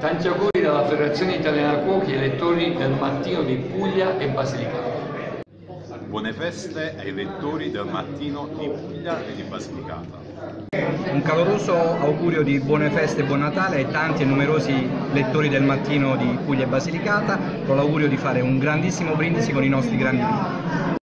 Tanti auguri dalla Federazione Italiana Cuochi e lettori del mattino di Puglia e Basilicata. Buone feste ai lettori del mattino di Puglia e di Basilicata. Un caloroso augurio di buone feste e buon Natale ai tanti e numerosi lettori del mattino di Puglia e Basilicata, con l'augurio di fare un grandissimo brindisi con i nostri grandi vini.